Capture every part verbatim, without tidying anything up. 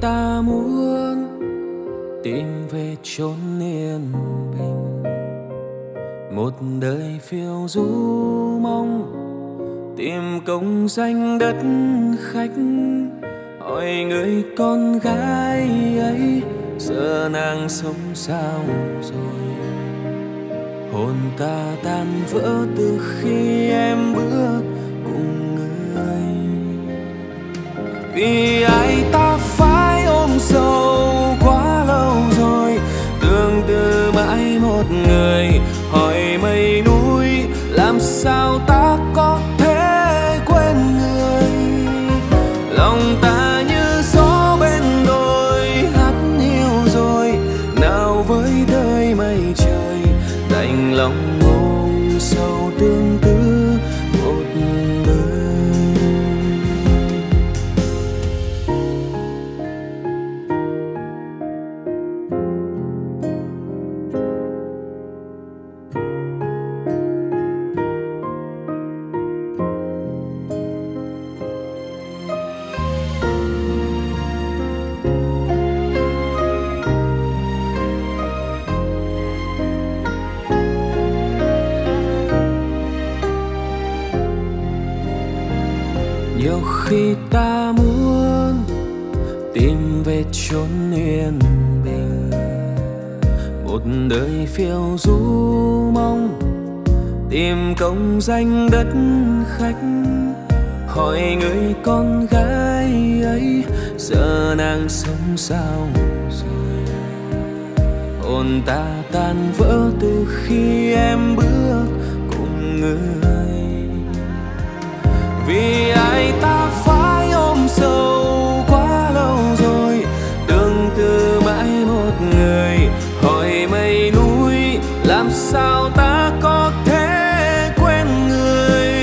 ta muốn tìm về chốn yên bình. Một đời phiêu du mong tìm công danh đất khách. Hỏi người con gái ấy giờ nàng sống sao rồi? Hồn ta tan vỡ từ khi em bước cùng người. Vì ai ta phải ôm sầu quá lâu rồi, tương tư mãi một người. Hỏi mây núi làm sao ta có thể quên người? Lòng ta như gió bên đồi hát hiu rồi. Nào với đời mây trời, đành lòng ôm sầu tương tư một đời. Nhiều khi ta muốn tìm về chốn yên bình. Một đời phiêu du mong tìm công danh đất khách. Hỏi người con gái ấy giờ nàng sống sao rồi? Hồn ta tan vỡ từ khi em bước cùng người. Vì ai ta phải ôm sầu quá lâu rồi, tương tư mãi một người. Hỏi mây núi làm sao ta có thể quên người?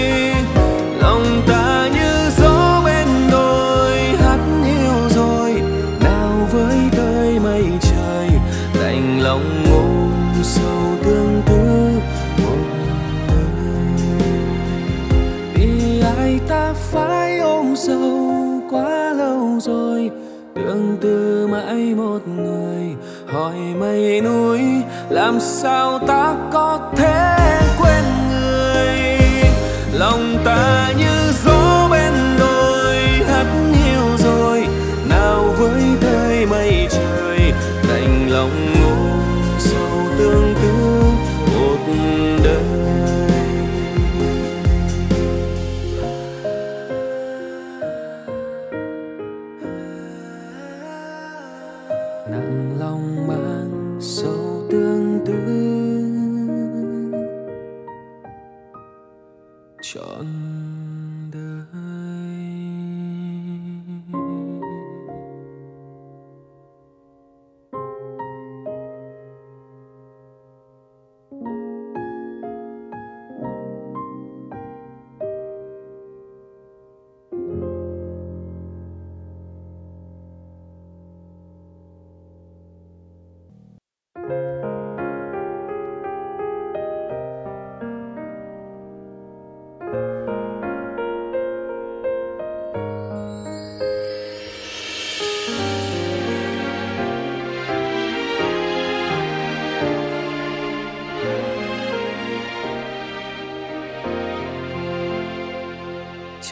Lòng ta như gió bên đồi hát hiu rồi. Nào với đời mây trời, đành lòng ôm sầu tương tư. Ta phải ôm sầu quá lâu rồi, tương tư mãi một người. Hỏi mây núi làm sao ta có thể quên người? Lòng ta như gió bên đồi hát hiu rồi. Nào với đời mây trời, đành lòng ôm sầu tương tư một đời. Nặng lòng mang sầu tương tư trọn đời.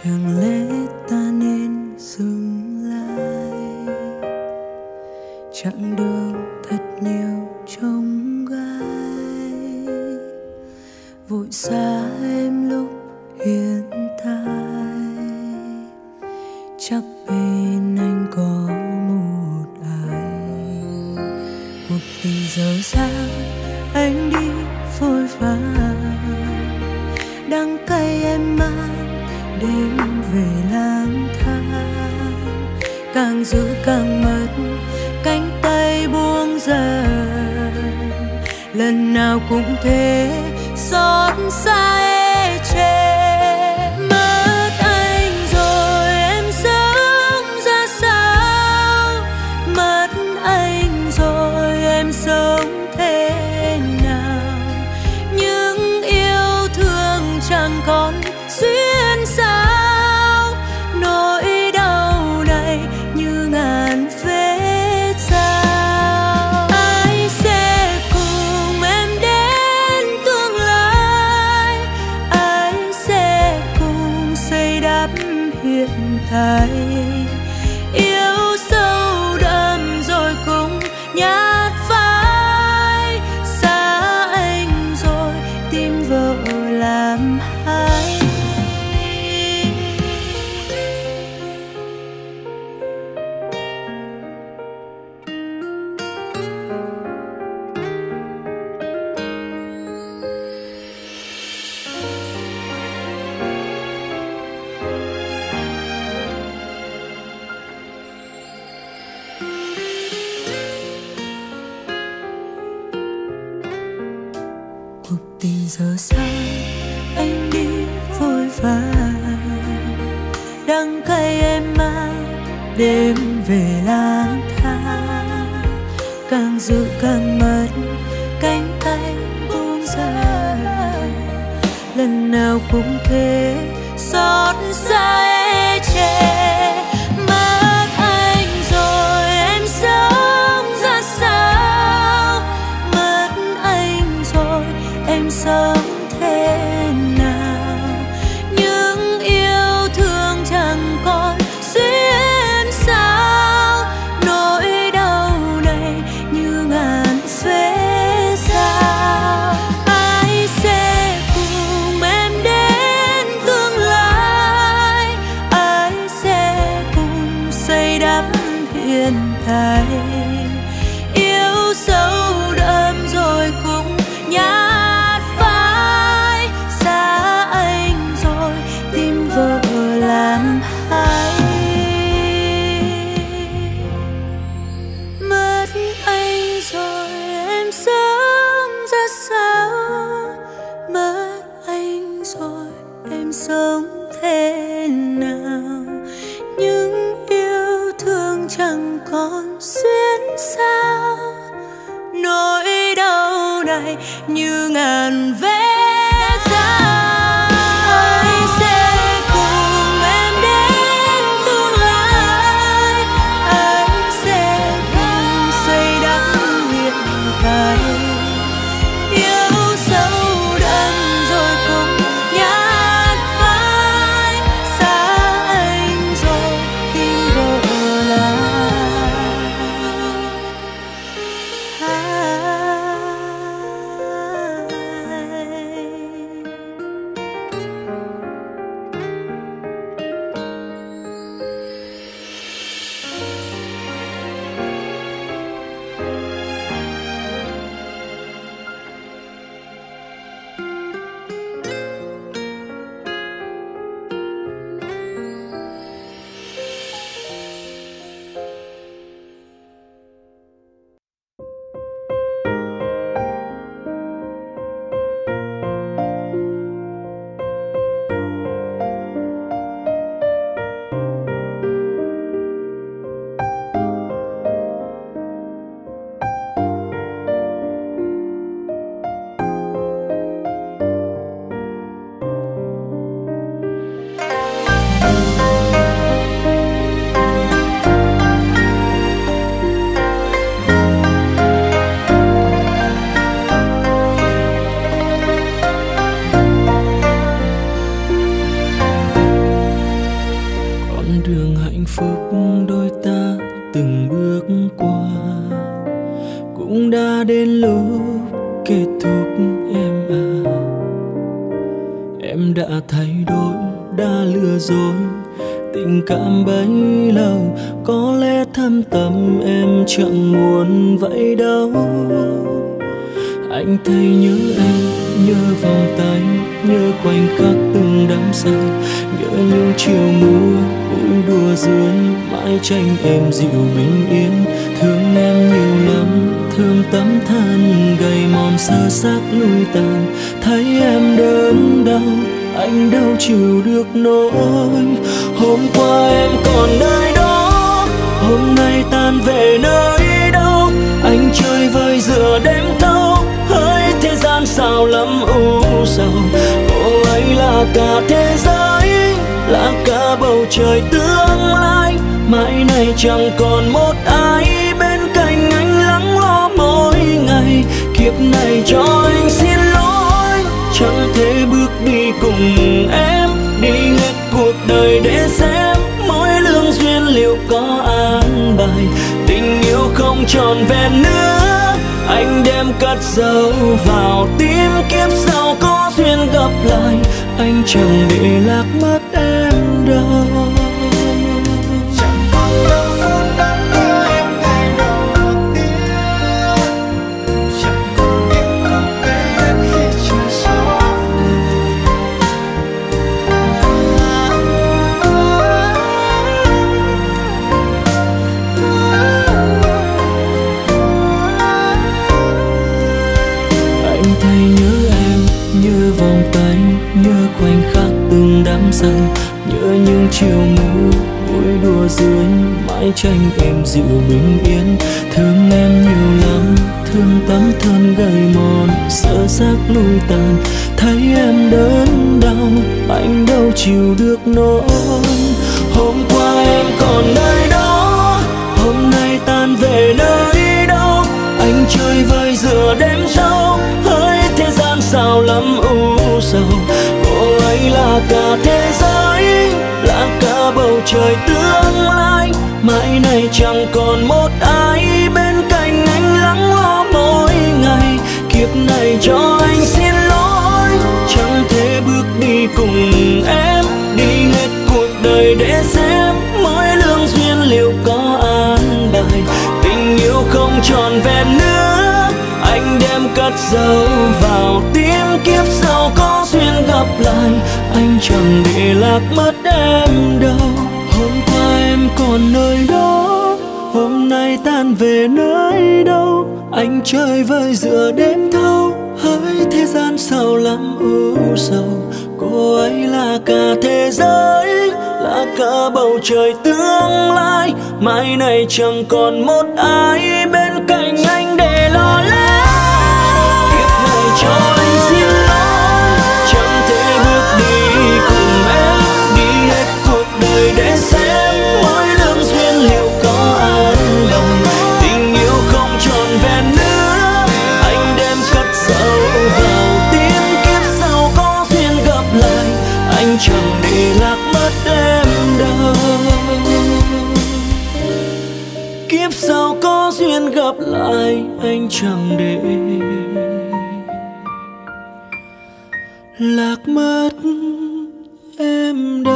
Chẳng lẽ ta nên dừng lại, chặng đường thật nhiều trông gai. Vội xa em lúc hiện tại, chắc bên anh có một ai. Cuộc tình dở dang anh đi vội vã, đắng cay em mãi đêm về lang thang. Càng giữ càng mất, cánh tay buông dần. Lần nào cũng thế, xót xa ê chê. Mất anh rồi em sống ra sao? Mất anh rồi em sống thế nào? Những yêu thương chẳng còn duyên sao? Nỗi đau này như ngàn vết giờ sao anh đi vội vàng, đắng cay em mang đêm về lang thang, càng giữ càng mất cánh tay buông ra, lần nào cũng thế xót xa e chê. Như xanh, nhớ những chiều mưa vui đùa dưới mãi tranh em dịu bình yên. Thương em nhiều lắm, thương tấm thân gầy mòn, sợ xác lui tàn, thấy em đớn đau, anh đâu chịu được nỗi. Hôm qua em còn nơi đó, hôm nay tan về nơi đâu, anh chơi vơi giữa đêm sau, hỡi thế gian sao lắm u sầu. Cô ấy là cả thế giới, là cả bầu trời tương lai, mãi này chẳng còn một ai bên cạnh anh lắng lo mỗi ngày. Kiếp này cho anh xin lỗi, chẳng thể bước đi cùng em, đi hết cuộc đời để xem mỗi lương duyên liệu có an bài. Tình yêu không trọn vẹn nữa, anh đem cất dấu vào tim, kiếp sau có duyên gặp lại, anh chẳng để lạc mất em đâu. Hôm qua em còn nơi đó, hôm nay tan về nơi đâu, anh chơi vơi giữa đêm thâu, hỡi thế gian sao lắm u sầu. Cô ấy là cả thế giới, là cả bầu trời tương lai, mai này chẳng còn một ai bên cạnh anh để lo lắng. Kiếp này cho anh xin lỗi, chẳng thể bước đi cùng em, đi hết cuộc đời để xem mỗi lương duyên liệu có an lòng. Tình yêu không trọn vẹn nữa, anh đem cất dấu vào tim, kiếp sau có duyên gặp lại, anh chẳng để lạc mất em đâu. Kiếp sau có duyên gặp lại, anh chẳng để lạc mất em đâu.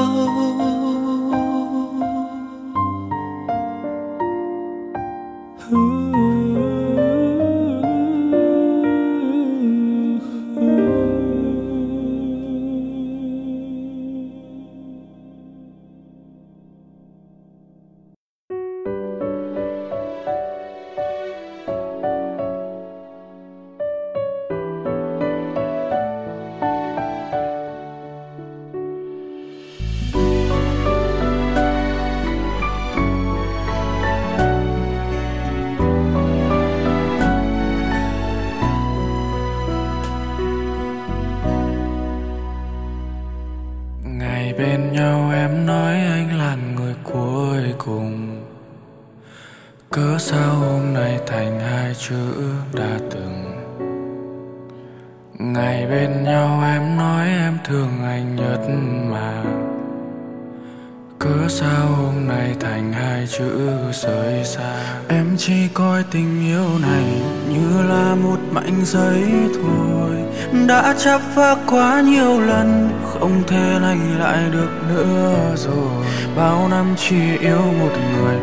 Chắp phá quá nhiều lần, không thể lành lại được nữa rồi. Bao năm chỉ yêu một người,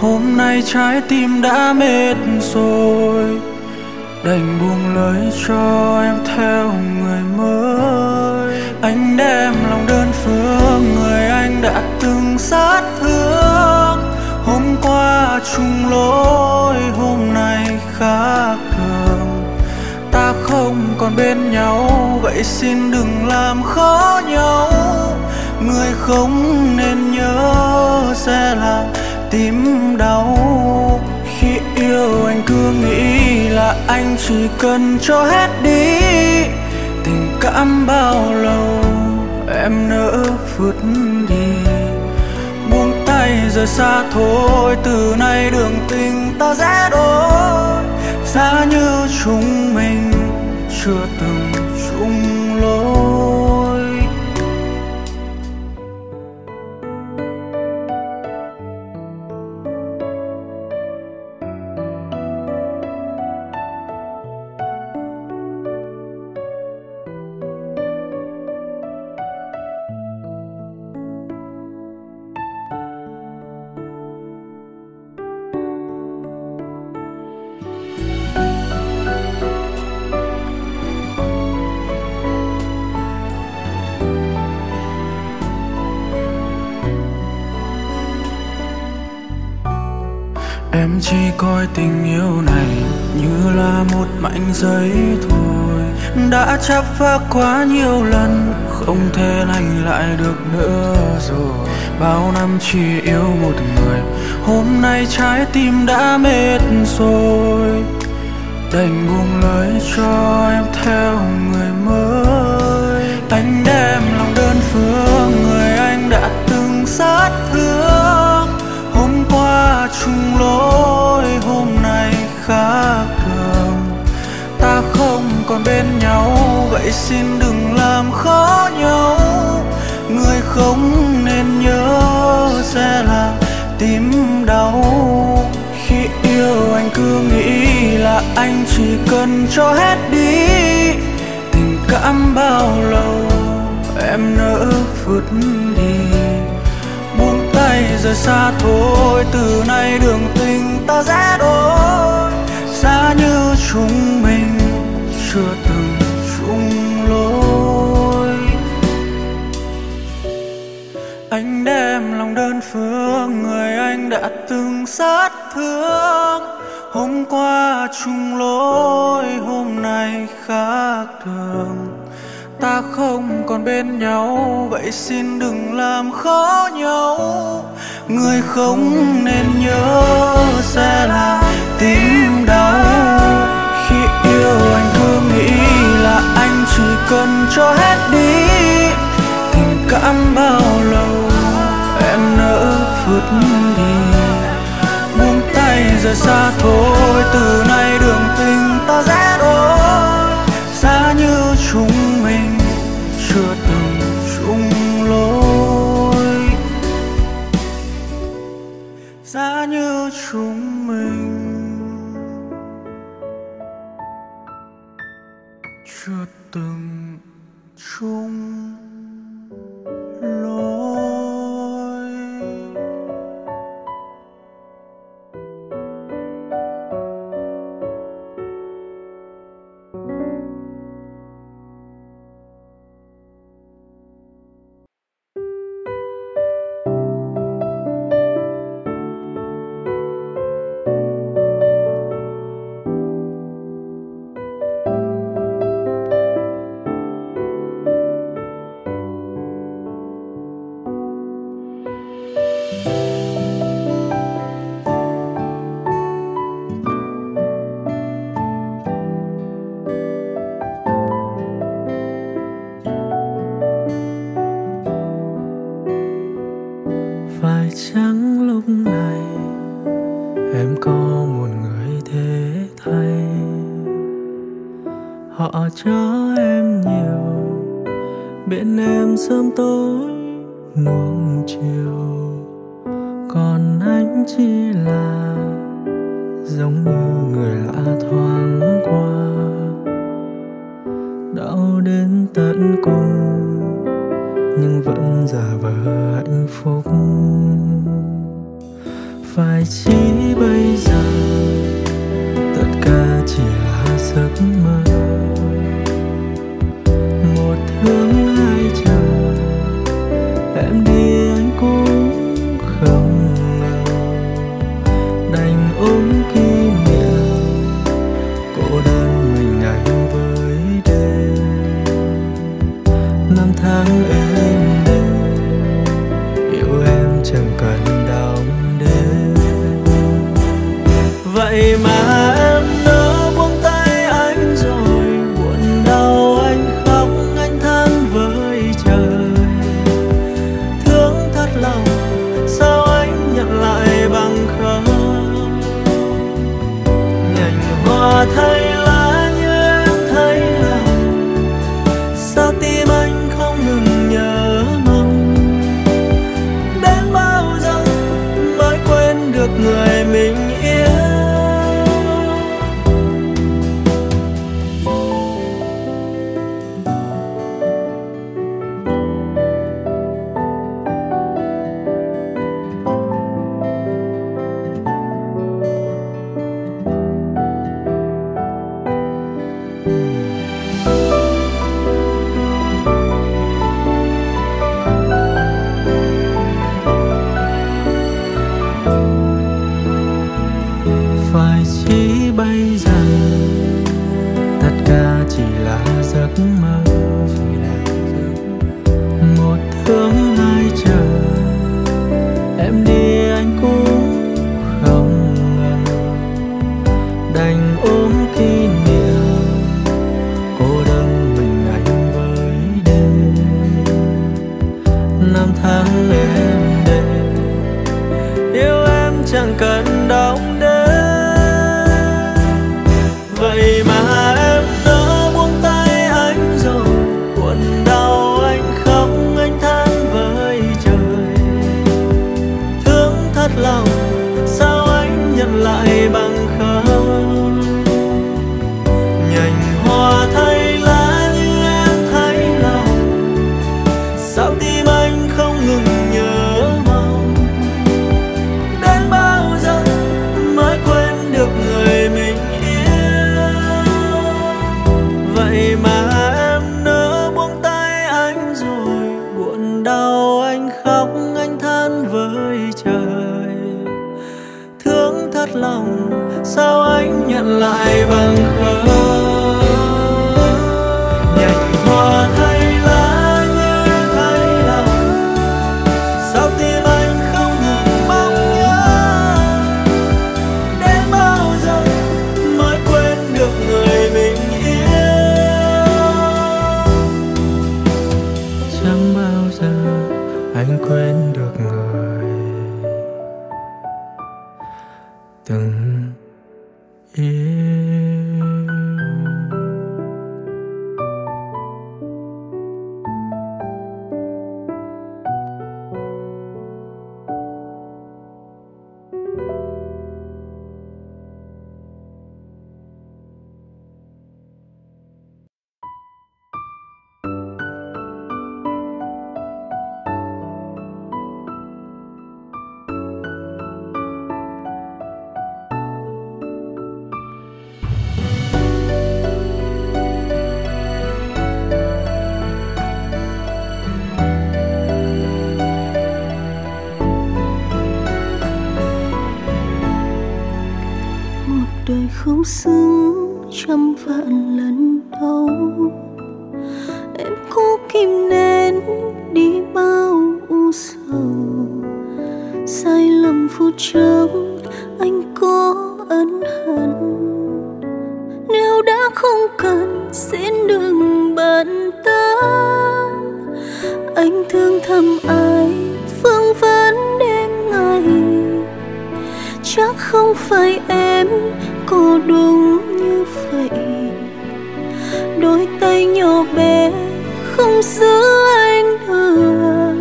hôm nay trái tim đã mệt rồi, đành buông lời cho em theo người mới. Anh đem lòng đơn phương, người anh đã từng sát thương. Hôm qua chung lối, hôm nay khác thường. Ta không còn bên nhau, vậy xin đừng làm khó nhau. Người không nên nhớ sẽ làm tim đau. Khi yêu anh cứ nghĩ là anh chỉ cần cho hết đi. Tình cảm bao lâu em nỡ vứt đi. Buông tay rời xa thôi, từ nay đường tình ta sẽ đổi. Giá như chúng mình chưa từng chung lối. Em chỉ coi tình yêu này như là một mảnh giấy thôi. đã chắp phá quá nhiều lần, không thể lành lại được nữa rồi. Bao năm chỉ yêu một người, hôm nay trái tim đã mệt rồi, đành buông lời cho em theo người mới. Anh đem lòng đơn phương, người anh đã từng sát thương. Hôm qua chung lối, hôm nay khác thường. Ta không còn bên nhau, vậy xin đừng làm khó nhau. Người không nên nhớ sẽ là tim đau. Khi yêu anh cứ nghĩ là anh chỉ cần cho hết đi tình cảm bao lâu em nỡ vứt đi. Buông tay rời xa thôi, từ nay đường tình ta sẽ đôi, xa như chúng mình chưa từng chung lối. Anh đem lòng đơn phương, người anh đã từng sát thương. Hôm qua chung lối, hôm nay khác thường. Ta không còn bên nhau, vậy xin đừng làm khó nhau. Người không nên nhớ sẽ là tim đau. Khi yêu anh cứ nghĩ là anh chỉ cần cho hết đi tình cảm bao lâu em nỡ vứt đi. Buông tay rời xa thôi, từ nay đường tình ta sẽ đôi, xa như chúng mình chưa từng chung lối, xa như chúng mình chưa từng chung lối. giấc mơ, một thương hai chờ em đi anh cũng không ngờ, đành ôm kỷ niệm cô đơn mình anh với đêm năm tháng em để yêu em chẳng cần đóng đếm vậy mà. Sao anh nhận lại bằng không? Nhành hoa thay lá như thay lòng, sao tim anh không ngừng mong nhớ? Đến bao giờ mới quên được người mình yêu? Chẳng bao giờ anh quên được người từng không xứng trăm vạn lần đau. Em cố kìm nén đi bao u sầu, sai lầm phút chốc anh có ân hận. Nếu đã không cần xin đừng bận tâm, anh thương thầm ai vương vấn đêm ngày. Chắc không phải em cô đúng như vậy, đôi tay nhỏ bé không giữ anh được.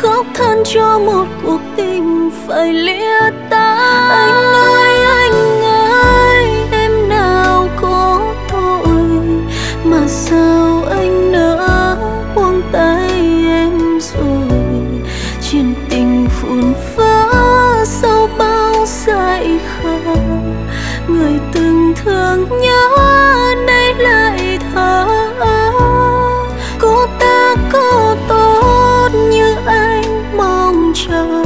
Khóc than cho một cuộc tình phải lìa tán. Anh ơi anh ơi, em nào có tội mà sao anh nỡ buông tay em rồi. Chuyện tình phun phá sau bao dại khờ, người từng thương nhớ nay lại thở ơ. Cô ta có tốt như anh mong chờ,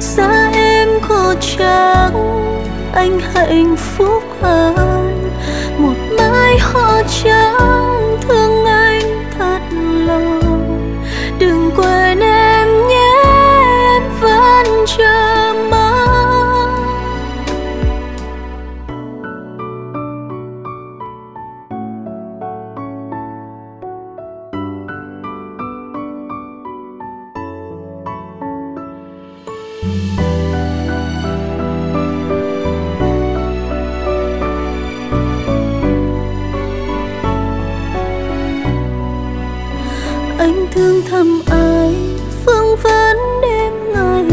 xa em có chắc anh hạnh phúc hơn. Một mái họ trắng thương anh thật lòng, đừng quên em nhé, em vẫn chờ mong. Anh thương thầm ai vương vấn đêm ngày,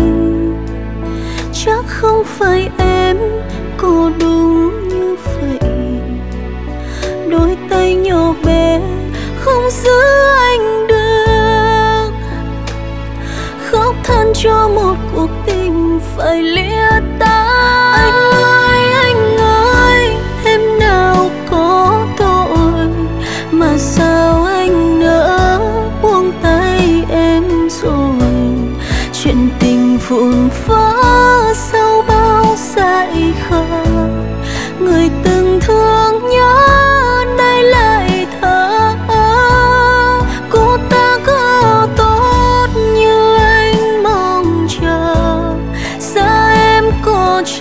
chắc không phải em cô đúng như vậy, đôi tay nhỏ bé không giữ anh được. Khóc than cho một cuộc tình phải lìa tán. Anh ơi anh ơi, em nào có tội mà sao anh nỡ buông tay em rồi. Chuyện tình vụn vỡ sau bao dại khờ, người từng thương nhớ nay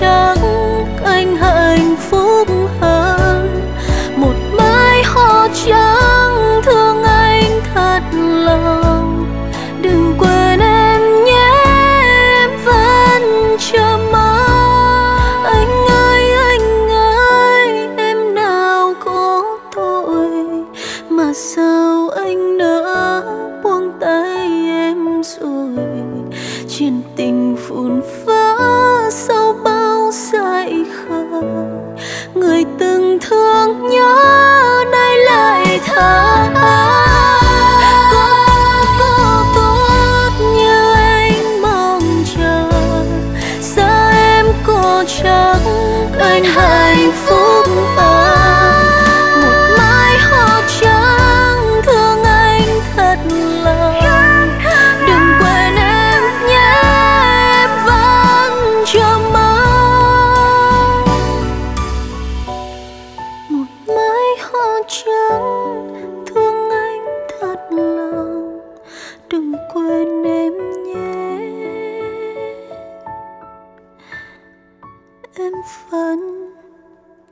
chắc anh hạnh phúc hơn. Một mái hoa trắng thương anh thật lòng. Đừng quên em nhé, em vẫn chờ mong. Anh ơi, anh ơi, em nào có tội mà sao anh đã buông tay em rồi. Chuyện tình phun phá sau bao dại khờ, người từng thương nhớ nay lại tha. Có có tốt như anh mong chờ, xa em có chắc anh hạnh phúc hơn. Một mái hoa trắng thương anh thật lòng.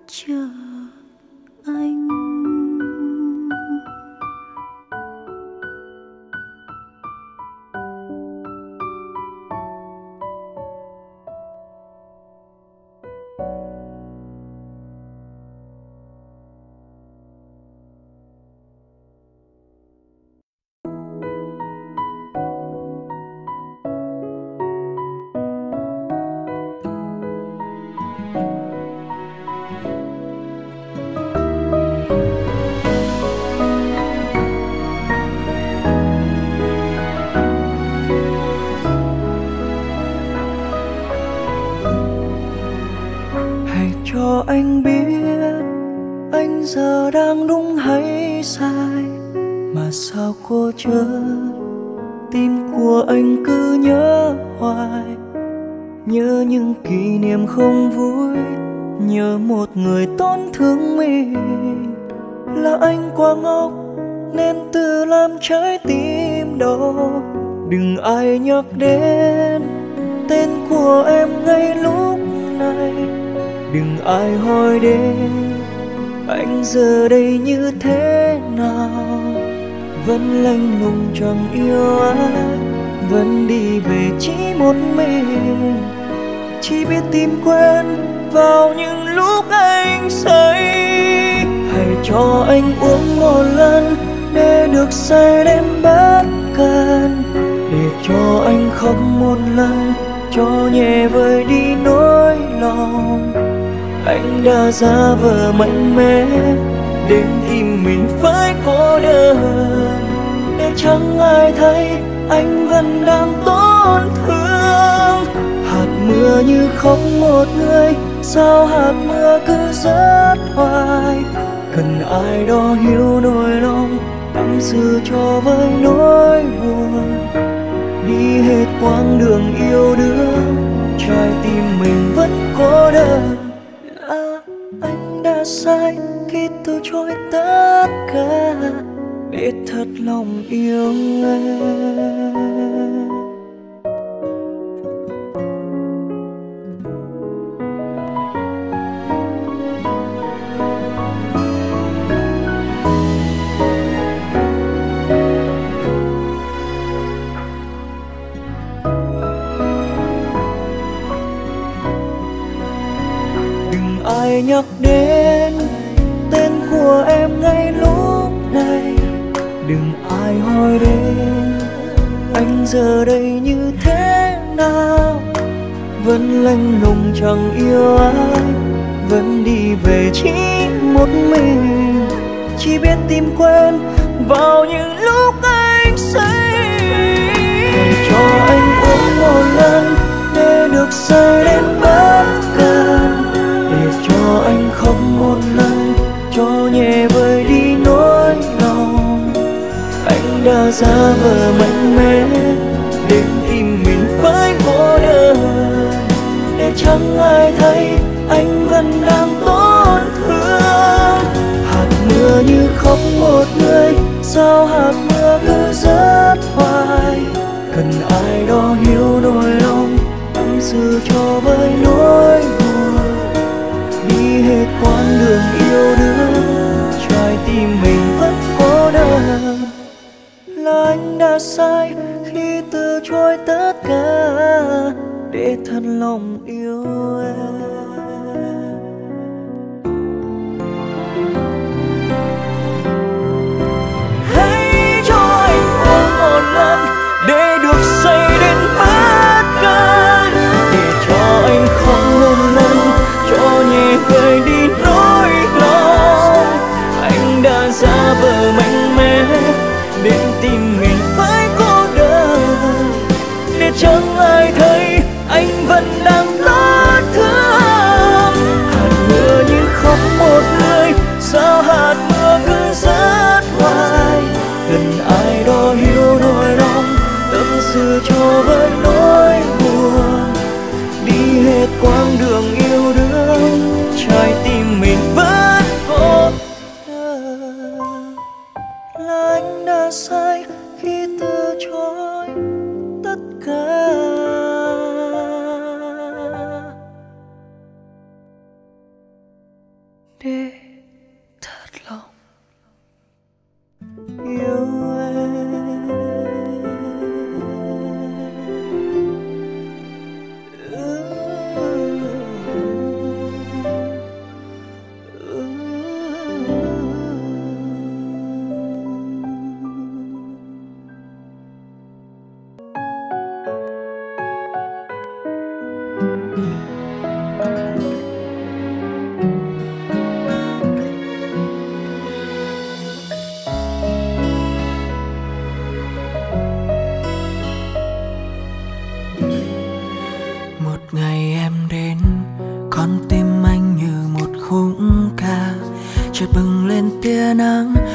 Chớ, tim của anh cứ nhớ hoài, nhớ những kỷ niệm không vui, nhớ một người tổn thương mình. Là anh quá ngốc nên tự làm trái tim đau. Đừng ai nhắc đến tên của em ngay lúc này, đừng ai hỏi đến anh giờ đây như thế nào. Vẫn lạnh lùng chẳng yêu ai, vẫn đi về chỉ một mình, chỉ biết tìm quên vào những lúc anh say. Hãy cho anh uống một lần để được say đến bất cần, để cho anh khóc một lần cho nhẹ vơi đi nỗi lòng. Anh đã giả vờ mạnh mẽ đến tim mình phải cô đơn, để chẳng ai thấy anh vẫn đang tổn thương. Hạt mưa như khóc một người, sao hạt mưa cứ rớt hoài. Cần ai đó hiểu nỗi lòng, tâm sự cho với nỗi buồn. Đi hết quãng đường yêu đương, trái tim mình vẫn cô đơn. Là anh đã sai khi từ chối tất cả để thật lòng yêu em. Đừng ai nhắc đến tên của em ngay lúc này, đừng ai hỏi đến anh giờ đây như thế nào. Vẫn lạnh lùng chẳng yêu ai, vẫn đi về chỉ một mình, chỉ biết tìm quên vào những lúc anh say. Hãy cho anh uống một lần để được say đến bất cần, để cho anh khóc một lần cho nhẹ vơi đi nỗi lòng. Anh đã giả vờ mạnh mẽ đến tim mình phải cô đơn, để chẳng ai thấy anh vẫn đang tổn thương. Hạt mưa như khóc một người, sao hạt mưa cứ rớt hoài. Cần ai đó hiểu nỗi lòng, tâm giữ cho với nỗi buồn, đi hết quãng đường yêu đương, trái tim mình vẫn cô đơn. Là anh đã sai khi từ chối tất cả để thật lòng yêu em. Hãy cho anh uống một lần để được say đến phát cơn, để cho anh không luôn lần, cho nhẹ vơi đi nỗi lo. Anh đã giả vờ mạnh mẽ đến tìm mình phải cô đơn, để chẳng ai thấy anh vẫn đang lo thương. Hạt mưa như khóc một người, sao hạt mưa cứ rớt hoài? Cần ai đó hiểu nỗi lòng, tâm sự cho với nỗi buồn. Đi hết quãng đường yêu đương, trái tim mình vẫn cô đơn. Là anh đã sai khi từ chối tất cả để thật lòng yêu em.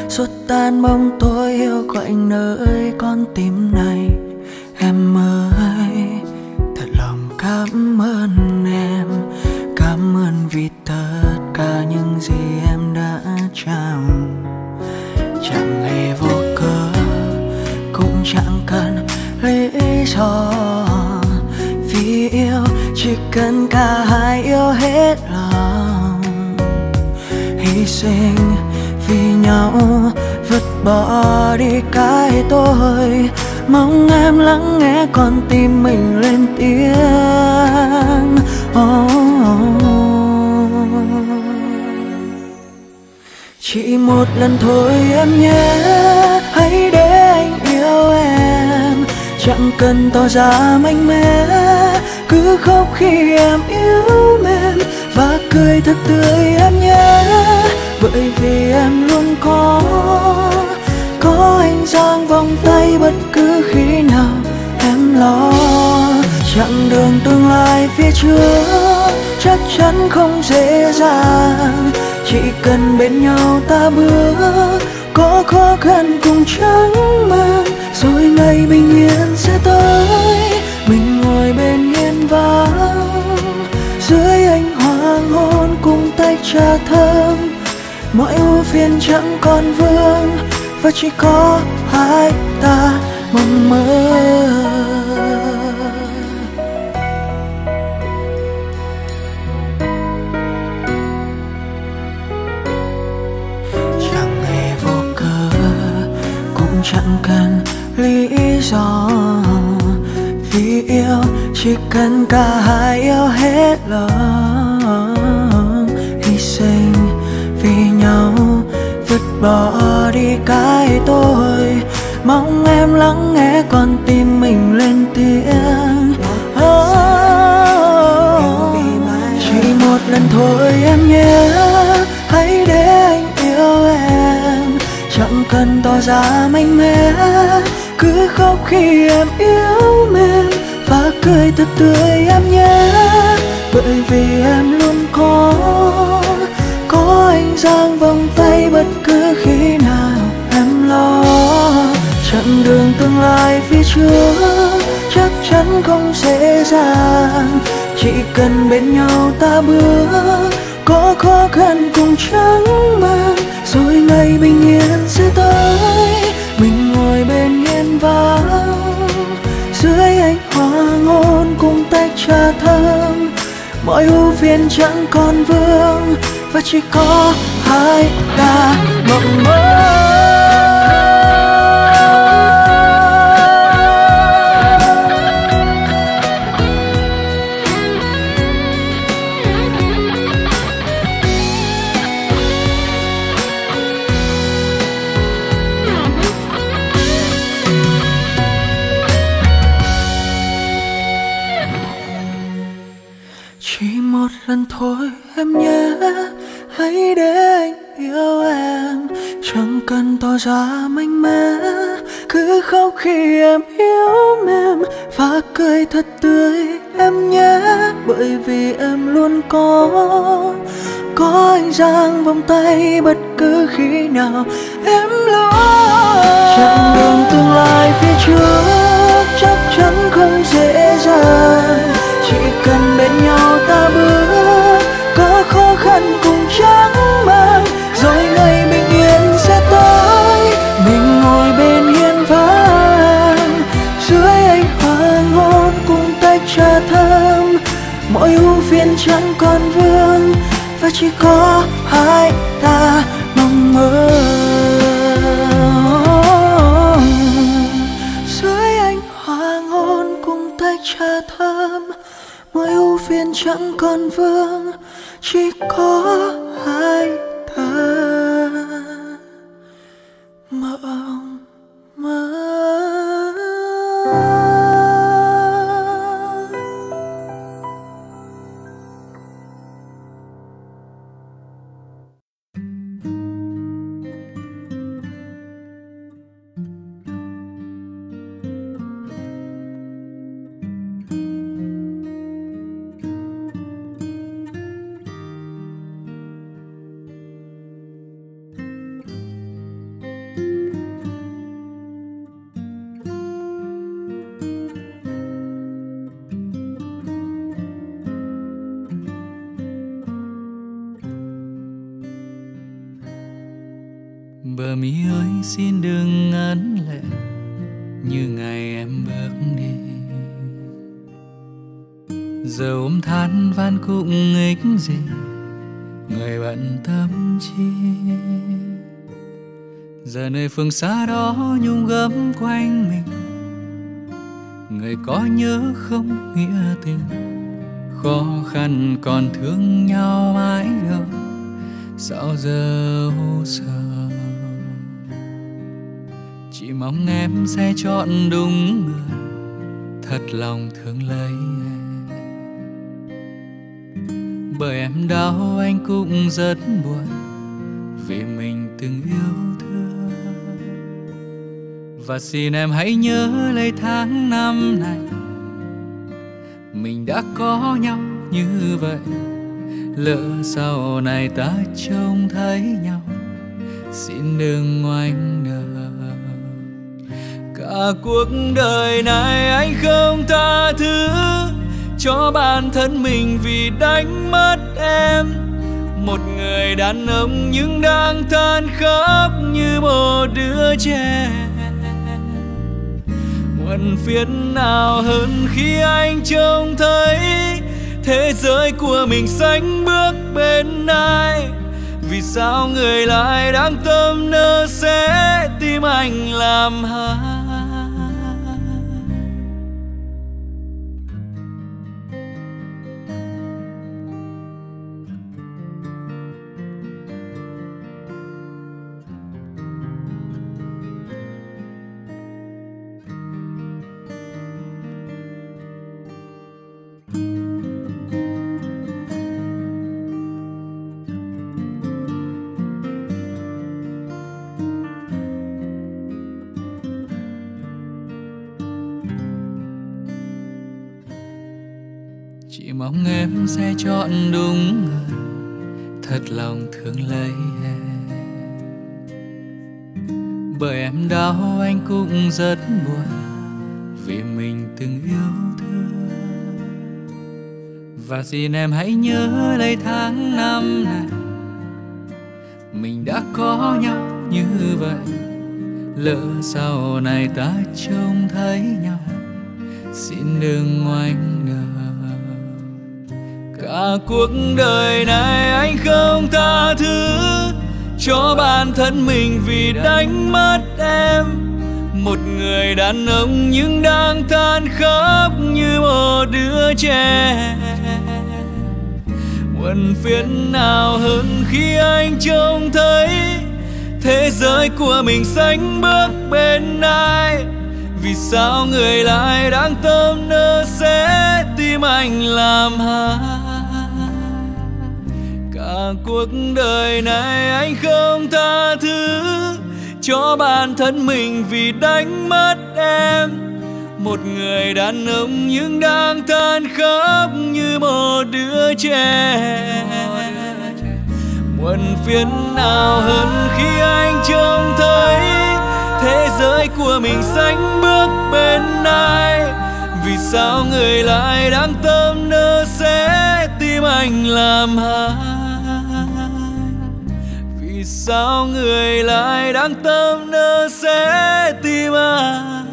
Suốt tan bóng tối yêu quạnh nơi con tim này. Em ơi, thật lòng cảm ơn em, cảm ơn vì tất cả những gì em đã trao. Chẳng hề vô cớ, cũng chẳng cần lý do, vì yêu chỉ cần cả hai yêu hết lòng. Hy sinh vì nhau, vứt bỏ đi cái tôi, mong em lắng nghe con tim mình lên tiếng. Oh, oh. Chỉ một lần thôi em nhé, hãy để anh yêu em, chẳng cần tỏ ra mạnh mẽ, cứ khóc khi em yêu mềm và cười thật tươi em nhé. Bởi vì em luôn có Có anh dang vòng tay bất cứ khi nào em lo. Chặng đường tương lai phía trước chắc chắn không dễ dàng, chỉ cần bên nhau ta bước, có khó khăn cùng chẳng mang. Rồi ngày bình yên sẽ tới, mình ngồi bên hiên vắng, dưới ánh hoàng hôn cùng tay trà thơm. Mọi ưu phiền chẳng còn vương, và chỉ có hai ta mộng mơ. Chẳng hề vô cớ, cũng chẳng cần lý do, vì yêu chỉ cần cả hai yêu hết lòng. Hy sinh vì nhau, vứt bỏ đi cái tôi, mong em lắng nghe con tim mình lên tiếng. Oh, oh, oh. Chỉ một lần thôi em nhé, hãy để anh yêu em, chẳng cần tỏ ra mạnh mẽ, cứ khóc khi em yêu mềm và cười thật tươi em nhé. Bởi vì em luôn có Có anh dang vòng tay bất cứ khi nào em lo. Chặng đường tương lai phía trước chắc chắn không dễ dàng, chỉ cần bên nhau ta bước, có khó khăn cùng chẳng mang. Rồi ngày bình yên sẽ tới, mình ngồi bên hiên vắng, dưới ánh hoàng hôn cùng tay cha thương, mọi ưu phiền chẳng còn vương, và chỉ có hai ta mộng mơ. Lần thôi em nhé, hãy để anh yêu em, chẳng cần tỏ ra mạnh mẽ, cứ khóc khi em yếu mềm và cười thật tươi em nhé, bởi vì em luôn có có anh dang vòng tay bất cứ khi nào em lo. Chặng đường tương lai phía trước chắc chắn không dễ dàng, chỉ cần bên nhau ta bước, có khó khăn cùng chẳng mang, rồi ngày bình yên sẽ tới, mình ngồi bên hiên vàng, dưới ánh hoàng hôn cùng tách trà thơm, mọi ưu phiền chẳng còn vương, và chỉ có hai ta mong mơ. Dưới ánh hoàng hôn cùng tách trà thơm, mọi ưu phiền chẳng còn vương, chỉ có hai ta mộng mơ. Bà mi ơi xin đừng ngán lệ như ngày em bước đi, giờ ôm than van cũng ích gì người bận tâm chi, giờ nơi phương xa đó nhung gấm quanh mình, người có nhớ không nghĩa tình, khó khăn còn thương nhau mãi đâu sao giờ sao. Chỉ mong em sẽ chọn đúng người, thật lòng thương lấy em, bởi em đau anh cũng rất buồn, vì mình từng yêu thương. Và xin em hãy nhớ lấy tháng năm này, mình đã có nhau như vậy, lỡ sau này ta trông thấy nhau, xin đừng ngoảnh đời. Cả cuộc đời này anh không tha thứ cho bản thân mình vì đánh mất em, một người đàn ông nhưng đang than khóc như một đứa trẻ. Muộn phiền nào hơn khi anh trông thấy thế giới của mình sánh bước bên ai, vì sao người lại đang tâm nơ sẽ tim anh làm hại. Mong em sẽ chọn đúng người, thật lòng thương lấy em, bởi em đau anh cũng rất buồn, vì mình từng yêu thương. Và xin em hãy nhớ lấy tháng năm này, mình đã có nhau như vậy, lỡ sau này ta trông thấy nhau, xin đừng ngoảnh đời. Cả cuộc đời này anh không tha thứ cho bản thân mình vì đánh mất em. Một người đàn ông nhưng đang than khóc như một đứa trẻ. Muộn phiền nào hơn khi anh trông thấy thế giới của mình sánh bước bên ai. Vì sao người lại đang tâm nơ sẽ tim anh làm hại. Cả cuộc đời này anh không tha thứ cho bản thân mình vì đánh mất em. Một người đàn ông nhưng đang than khóc như một đứa trẻ. Muộn phiền nào hơn khi anh trông thấy thế giới của mình sánh bước bên ai. Vì sao người lại đang tâm nơ sẽ tim anh làm hại. Vì sao người lại đang tâm nơ sẽ tim anh làm hại.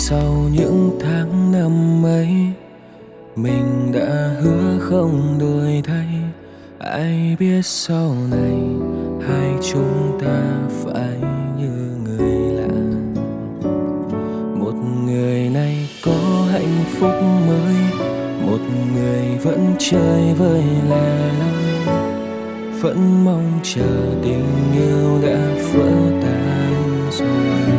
Sau những tháng năm ấy, mình đã hứa không đổi thay. Ai biết sau này hai chúng ta phải như người lạ. Một người này có hạnh phúc mới, một người vẫn chơi vơi lẻ loi, vẫn mong chờ tình yêu đã vỡ tan rồi.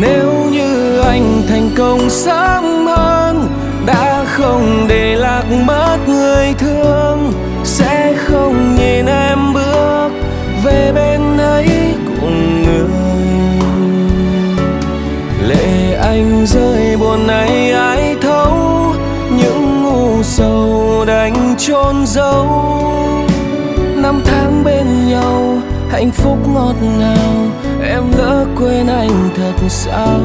Nếu như anh thành công sớm hơn, đã không để lạc mất người thương, sẽ không nhìn em bước về bên ấy cùng người. Lệ anh rơi buồn này ai thấu, những ngu sầu đánh chôn dấu. Năm tháng bên nhau hạnh phúc ngọt ngào, em lỡ quên anh thật sao?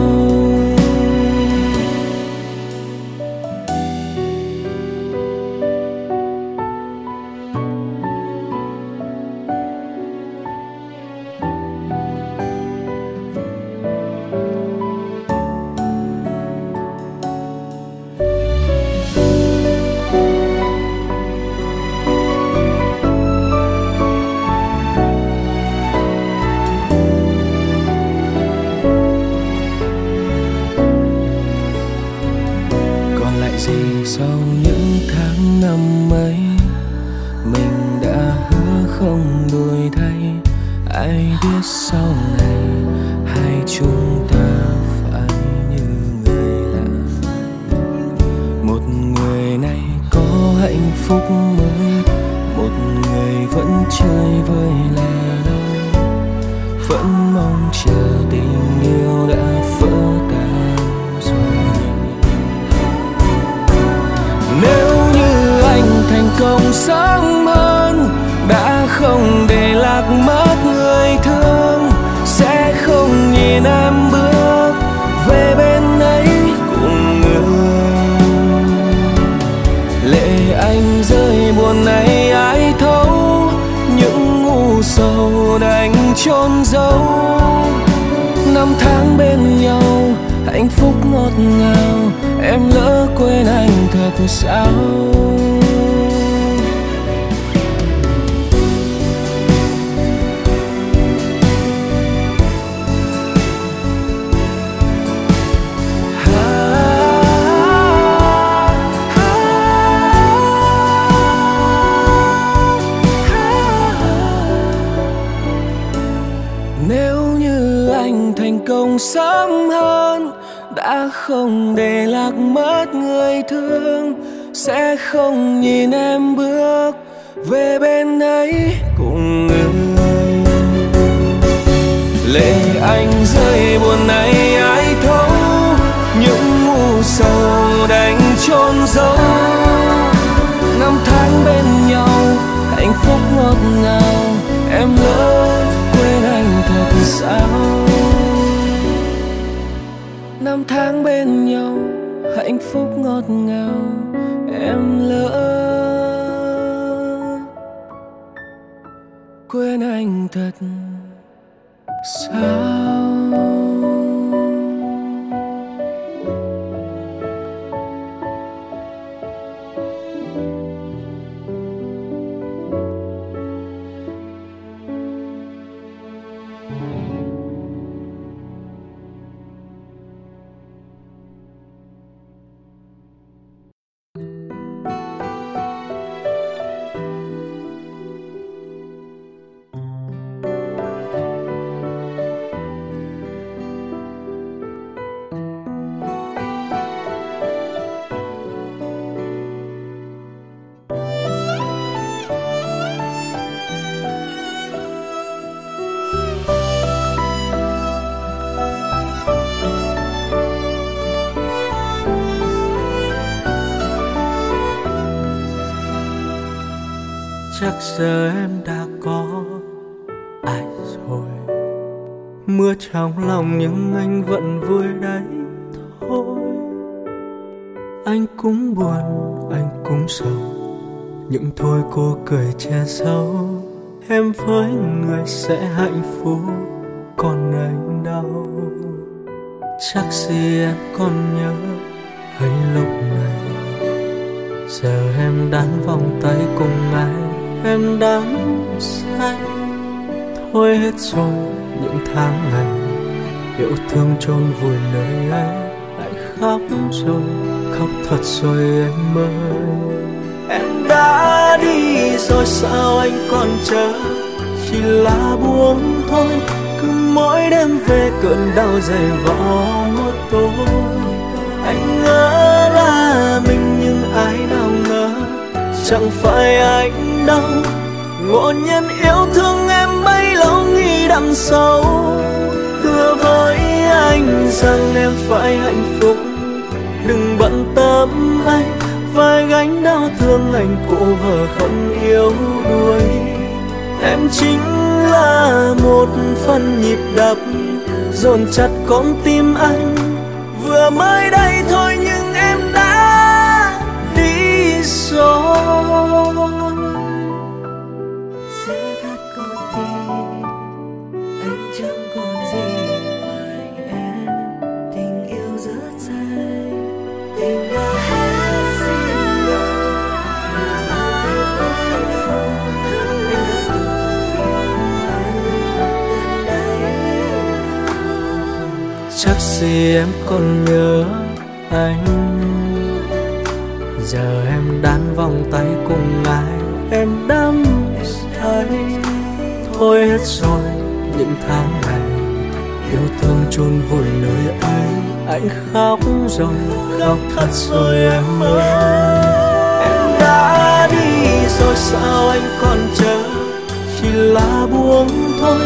Thành công ơn đã không để lạc mất người thương, sẽ không nhìn em bước về bên ấy cùng người. Lệ anh rơi buồn này ai thấu, những ngu sầu đánh chôn dấu. Năm tháng bên nhau hạnh phúc ngọt ngào, em lỡ quên anh thật sao? Năm tháng bên nhau hạnh phúc ngọt ngào, em lỡ quên anh thật sao? Chắc giờ em đã có ai rồi, mưa trong lòng nhưng anh vẫn vui đấy thôi. Anh cũng buồn, anh cũng sầu, những thôi cô cười che giấu. Em với người sẽ hạnh phúc, còn anh đâu. Chắc gì em còn nhớ anh lúc này, giờ em đắn vòng tay cùng ai. Em đắm say, thôi hết rồi những tháng ngày yêu thương chôn vùi nơi ấy. Lại khóc rồi, khóc thật rồi em ơi. Em đã đi rồi sao anh còn chờ? Chỉ là buông thôi, cứ mỗi đêm về cơn đau dày vò một tối. Anh ngỡ là mình nhưng ai nào ngờ, chẳng phải anh đâu. Ngộ nhân yêu thương em bấy lâu nghĩ đằng sâu. Thưa với anh rằng em phải hạnh phúc, đừng bận tâm anh phải gánh đau thương anh cổ vợ không yếu đuối. Em chính là một phần nhịp đập dồn chặt con tim anh. Vừa mới đây thôi nhưng em đã đi rồi. Chắc gì em còn nhớ anh, giờ em đan vòng tay cùng ai. Em đắm say, thôi hết rồi những tháng ngày yêu thương chôn vùi nơi ấy. Anh khóc rồi, khóc thật rồi em ơi. Em đã đi rồi sao anh còn chờ? Chỉ là buông thôi,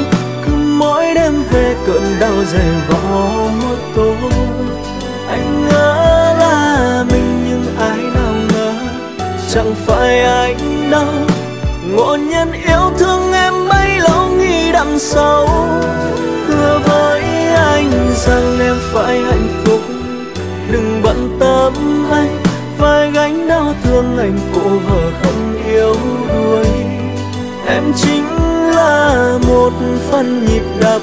mỗi đêm về cơn đau dày vò một tối. Anh ngỡ là mình nhưng ai nào ngờ, chẳng phải anh đâu. Ngộ nhân yêu thương em bấy lâu nghĩ đằng sâu. Thưa với anh rằng em phải hạnh phúc, đừng bận tâm anh phải gánh đau thương anh cổ vợ không yếu đuối. Em chính là một phần nhịp đập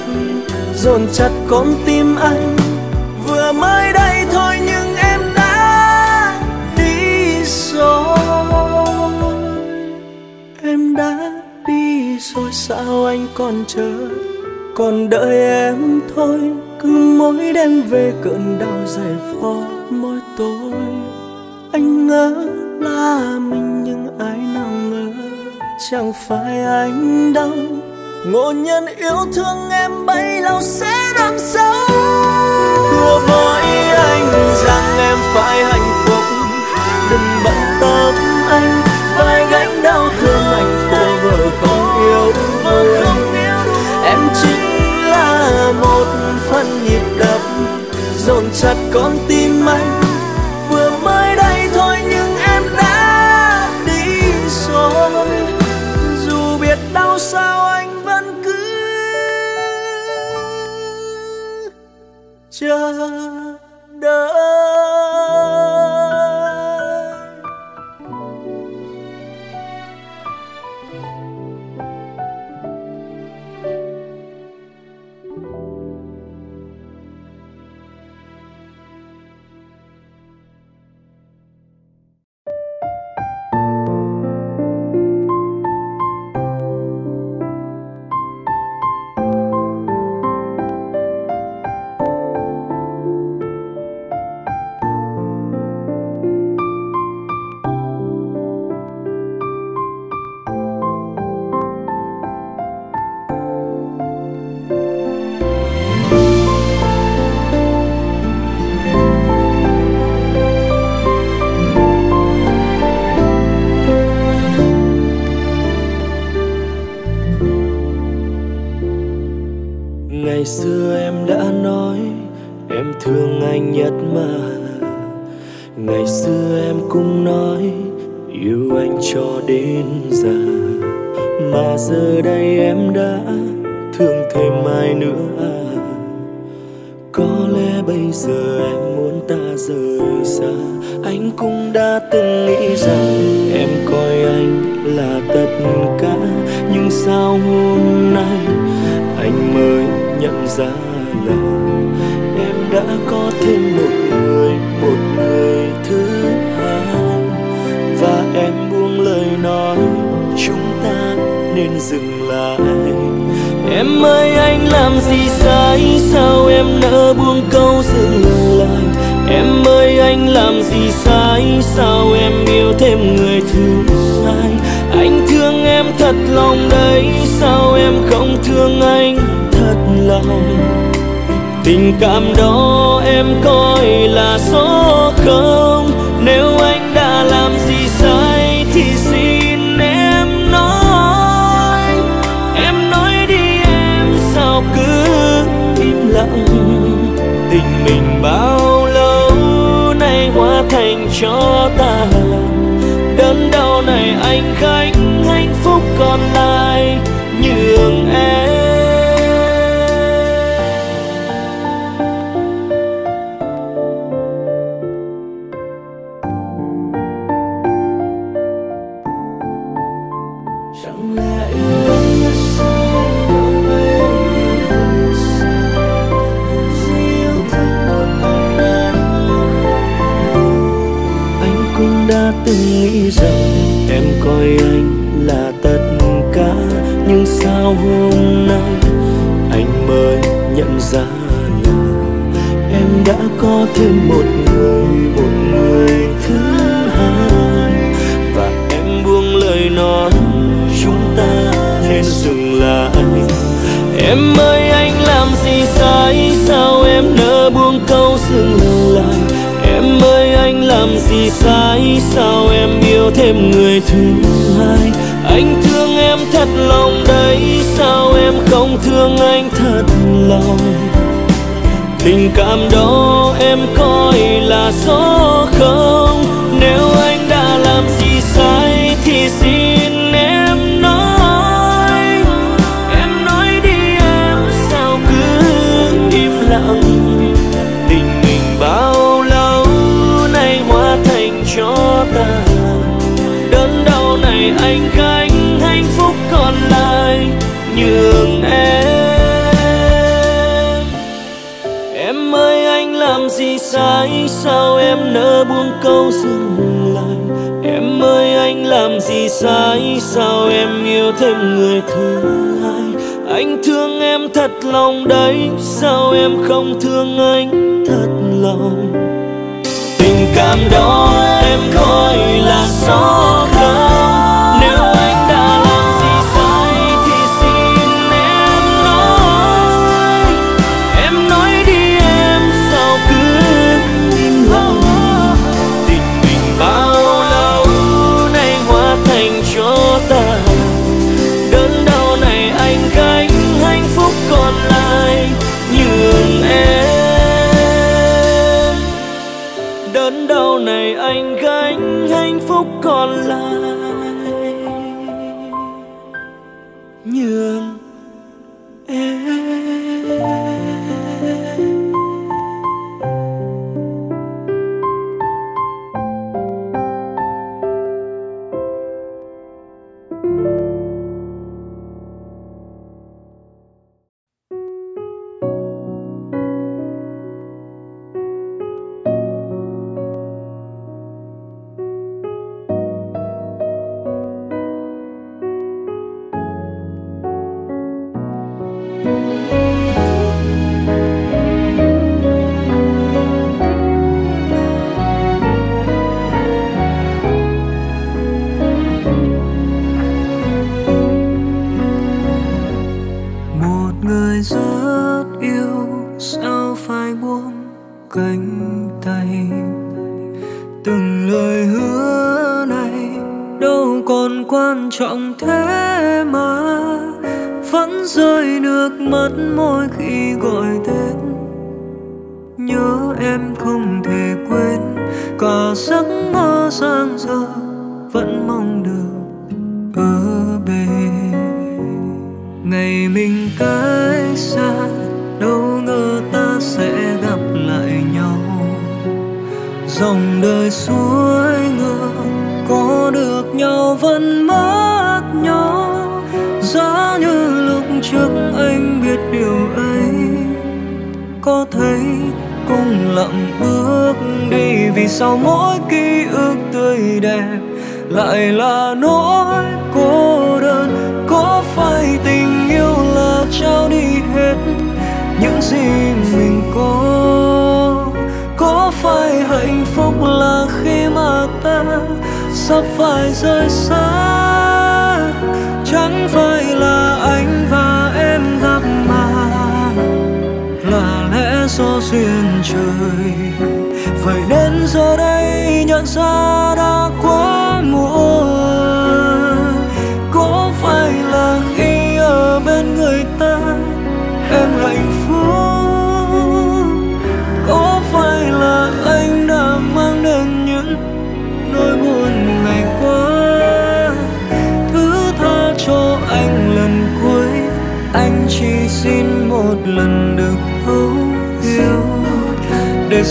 dồn chặt con tim anh. Vừa mới đây thôi nhưng em đã đi rồi. Em đã đi rồi sao anh còn chờ? Còn đợi em thôi, cứ mỗi đêm về cơn đau dày vò mỗi tối. Anh ngỡ là mình nhưng ai nào ngờ, chẳng phải anh đâu. Ngộ nhân yêu thương em bấy lâu sẽ đắm sâu. vòng chặt con tim anh. Vừa mới đây thôi nhưng em đã đi rồi. Dù biết đau sao anh vẫn cứ chờ đợi. Ngày xưa em đã nói em thương anh nhất mà. Ngày xưa em cũng nói yêu anh cho đến già. Mà giờ đây em đã thương thêm ai nữa à? Có lẽ bây giờ em muốn ta rời xa. Anh cũng đã từng nghĩ rằng em coi anh là tất cả. Nhưng sao hôm nay anh mới nhận ra là em đã có thêm một người, một người thứ hai. Và em buông lời nói chúng ta nên dừng lại. Em ơi anh làm gì sai, sao em nỡ buông câu dừng lại. Em ơi anh làm gì sai, sao em yêu thêm người thứ hai. Anh thương em thật lòng đấy, sao em không thương anh thật lòng. Tình cảm đó em coi là số không. Nếu anh đã làm gì sai thì xin em nói. Em nói đi em sao cứ im lặng. Tình mình bao lâu nay hóa thành cho ta. Đớn đau này anh gánh, hạnh phúc còn lại nhường em. Nghĩ rằng em coi anh là tất cả. Nhưng sao hôm nay anh mới nhận ra là em đã có thêm một người, một người thứ hai. Và em buông lời nói chúng ta nên dừng lại. Em ơi anh làm gì sai, sao em nỡ buông câu dừng lại. Em ơi anh làm gì sai, sao em yêu thêm người thứ hai. Anh thương em thật lòng đấy, sao em không thương anh thật lòng. Tình cảm đó em coi là số không. Nếu anh đã làm gì sai thì xin em nói. Em nói đi em sao cứ im lặng. Tình mình bao cho ta đớn đau này anh gánh, hạnh phúc còn lại nhường em. Em ơi anh làm gì sai, sao em nỡ buông câu dừng lại. Em ơi anh làm gì sai, sao em yêu thêm người thứ hai. Anh thương em thật lòng đấy, sao em không thương anh thật lòng. Tình cảm đó em coi là số không. Nếu anh đã làm gì sai thì xin em nói. Em nói đi em sao cứ im lặng. Tình mình bao lâu nay hóa thành cho ta. Đớn đau này anh gánh, hạnh phúc còn lại nhường em. sau này anh gánh hạnh phúc còn lại nhường em.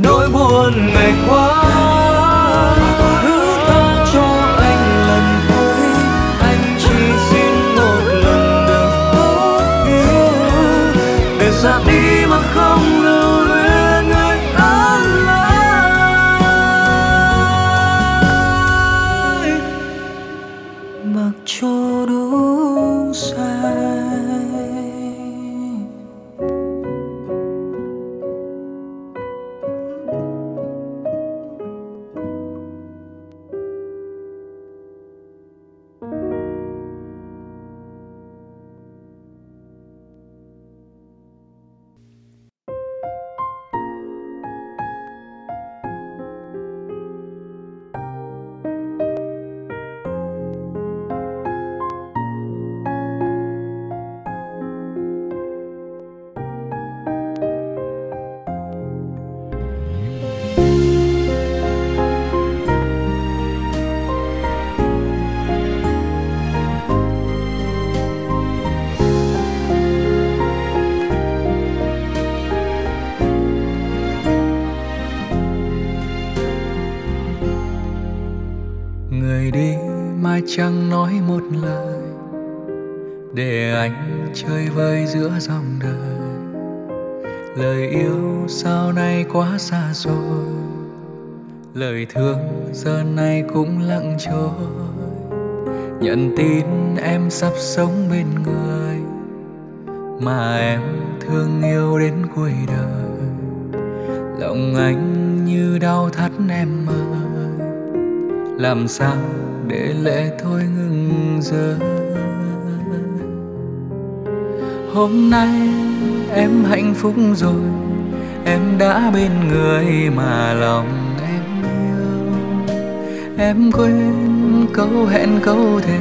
Nỗi buồn ngày qua người đi mai chẳng nói một lời, để anh chơi vơi giữa dòng đời. Lời yêu sau này quá xa rồi, lời thương giờ này cũng lặng trôi. Nhận tin em sắp sống bên người mà em thương yêu đến cuối đời. Lòng anh như đau thắt em ơi, làm sao để lệ thôi ngừng rơi. Hôm nay em hạnh phúc rồi, em đã bên người mà lòng em yêu. Em quên câu hẹn câu thề,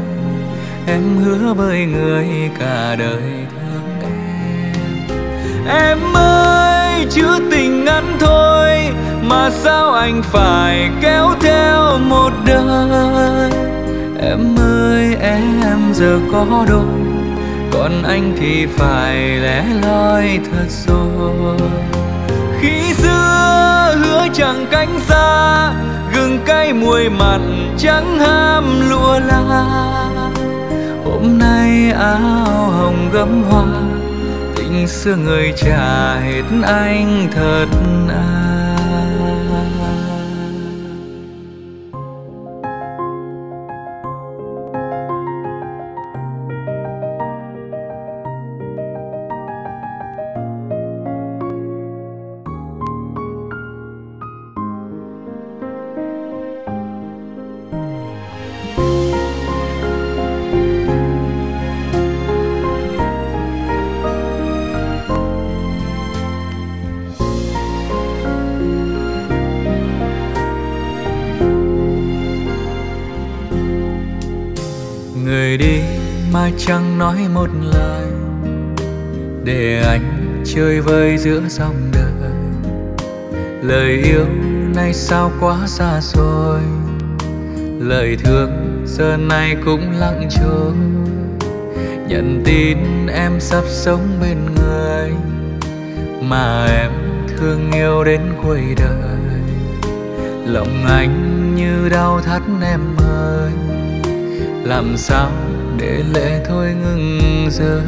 em hứa với người cả đời thương em. Em ơi, chữ tình ngắn thôi mà sao anh phải kéo theo một đời. Em ơi, em giờ có đôi, còn anh thì phải lẻ loi thật rồi. Khi xưa hứa chẳng cánh xa, gừng cay muối mặn chẳng ham lụa la. Hôm nay áo hồng gấm hoa, tình xưa người trả hết anh thật à. Người đi mà chẳng nói một lời, để anh chơi vơi giữa dòng đời. Lời yêu nay sao quá xa xôi, lời thương giờ này cũng lặng trôi. Nhận tin em sắp sống bên người mà em thương yêu đến cuối đời. Lòng anh như đau thắt em ơi, làm sao để lệ thôi ngừng rơi.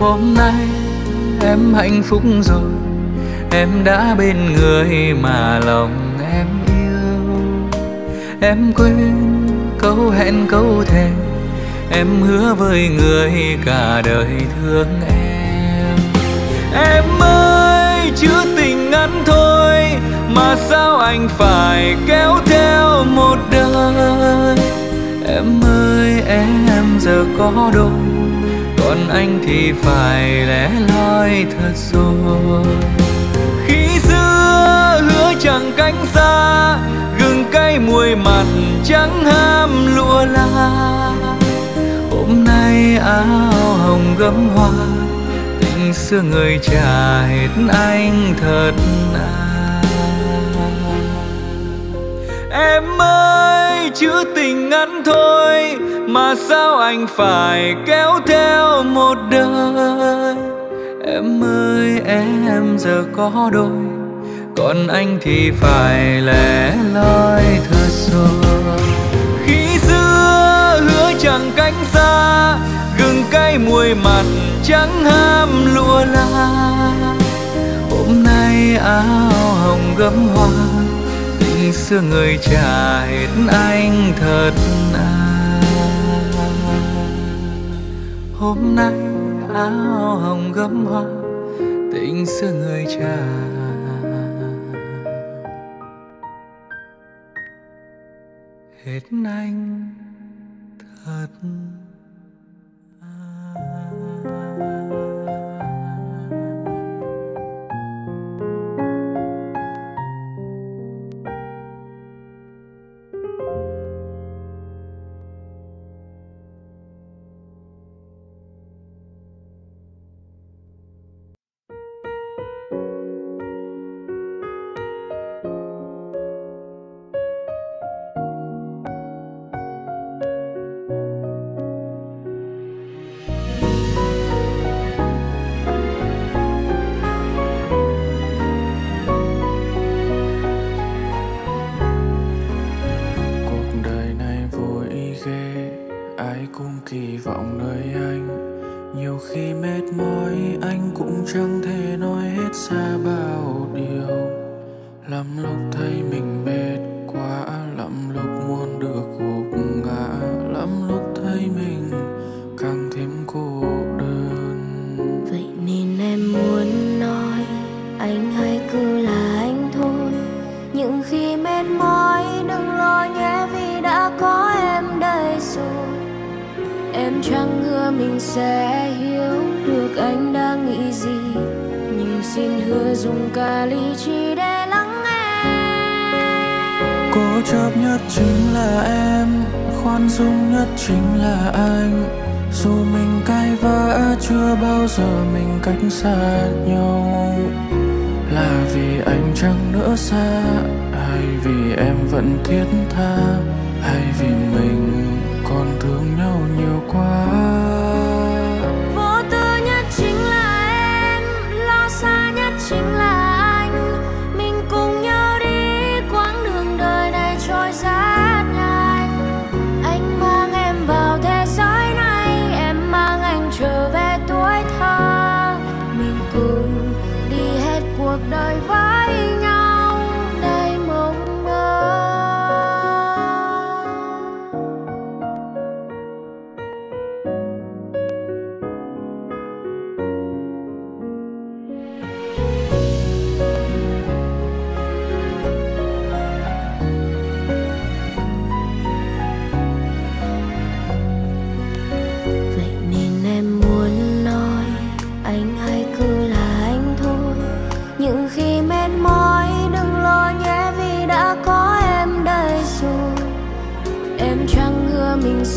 Hôm nay em hạnh phúc rồi, em đã bên người mà lòng em yêu. Em quên câu hẹn câu thề, em hứa với người cả đời thương em. Em ơi, chữ tình ngắn thôi mà sao anh phải kéo theo một đời. Em ơi, em giờ có đôi, còn anh thì phải lẻ loi thật rồi. Khi xưa hứa chẳng cánh xa, gừng cay muối mặn chẳng ham lụa la. Hôm nay áo hồng gấm hoa, tình xưa người trả hết anh thật à. Em ơi, chữ tình ngắn thôi mà sao anh phải kéo theo một đời. Em ơi, em giờ có đôi, còn anh thì phải lẻ loi thật rồi. Khi xưa hứa chẳng cánh xa, gừng cay muối mặn chẳng ham lụa la. Hôm nay áo hồng gấm hoa, tình xưa người trả hết anh thật à. Hôm nay áo hồng gấm hoa, tình xưa người trả hết anh thật à. sẽ hiểu được anh đang nghĩ gì, nhưng xin hứa dùng cả lý trí để lắng nghe. Cố chấp nhất chính là em, khoan dung nhất chính là anh. Dù mình cãi vã chưa bao giờ mình cách xa nhau, là vì anh chẳng nỡ xa, hay vì em vẫn thiết tha, hay vì mình còn thương nhau nhiều quá. Vô tư nhất chính là em, lo xa nhất chính là anh. Mình cùng nhau đi quãng đường đời này trôi rất nhanh. Anh mang em vào thế giới này, em mang anh trở về tuổi thơ. Mình cùng đi hết cuộc đời với nhau.